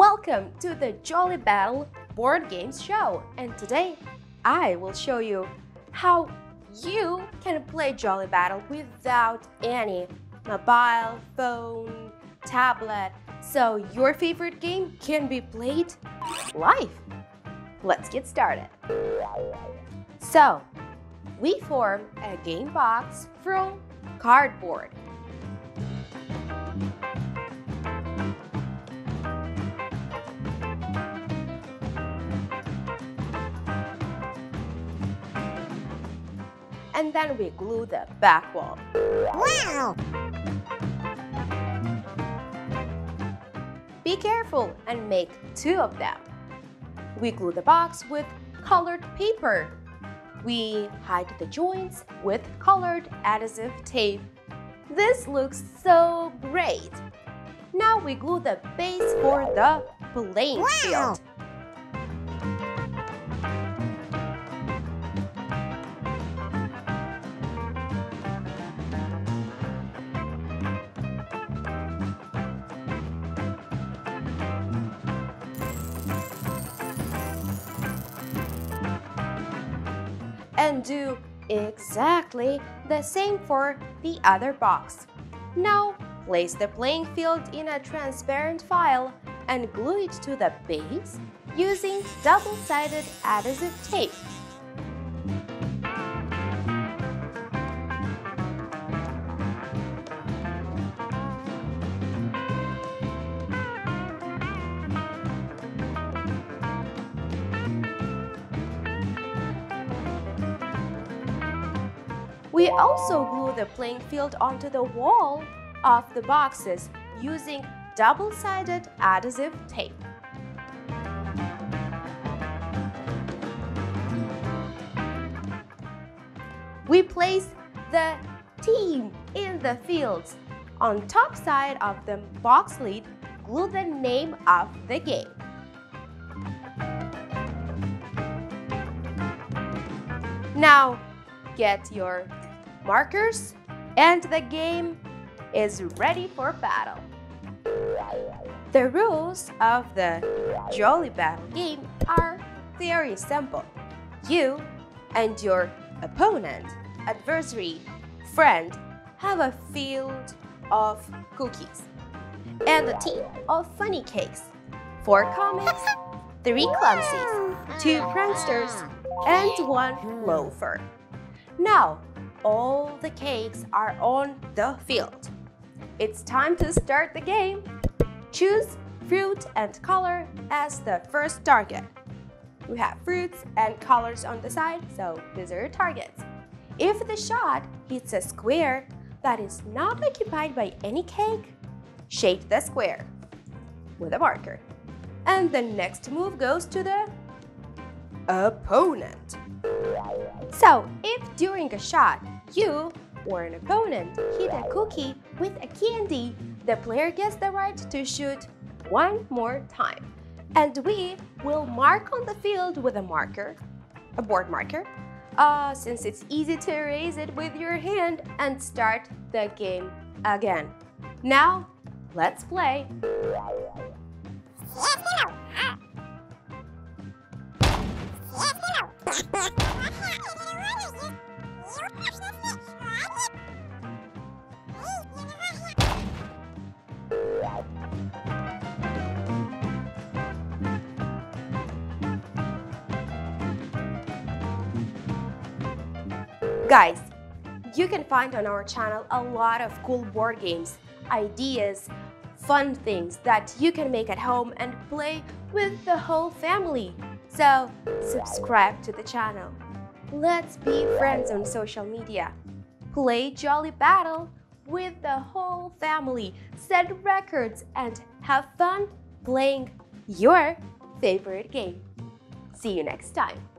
Welcome to the Jolly Battle board games show, and today I will show you how you can play Jolly Battle without any mobile phone, tablet, so your favorite game can be played live. Let's get started. So, we form a game box from cardboard. And then we glue the back wall. Wow! Be careful and make two of them. We glue the box with colored paper. We hide the joints with colored adhesive tape. This looks so great! Now we glue the base for the playing field. And do exactly the same for the other box. Now, place the playing field in a transparent file and glue it to the base using double-sided adhesive tape. We also glue the playing field onto the wall of the boxes using double-sided adhesive tape. We place the team in the fields. On top side of the box lid, glue the name of the game. Now, get your markers, and the game is ready for battle. The rules of the Jolly Battle game are very simple. You and your opponent, adversary, friend have a field of cookies and a team of funny cakes, 4 comics, 3 clumsies, 2 pranksters, and 1 loafer. Now, all the cakes are on the field. It's time to start the game. Choose fruit and color as the first target. We have fruits and colors on the side, so these are your targets. If the shot hits a square that is not occupied by any cake, shape the square with a marker. And the next move goes to the opponent. So, if during a shot, you or an opponent hit a cookie with a candy, the player gets the right to shoot 1 more time. And we will mark on the field with a marker, a board marker, since it's easy to erase it with your hand and start the game again. Now, let's play! Guys, you can find on our channel a lot of cool board games, ideas, fun things that you can make at home and play with the whole family. So, subscribe to the channel. Let's be friends on social media. Play Jolly Battle with the whole family, set records, and have fun playing your favorite game. See you next time.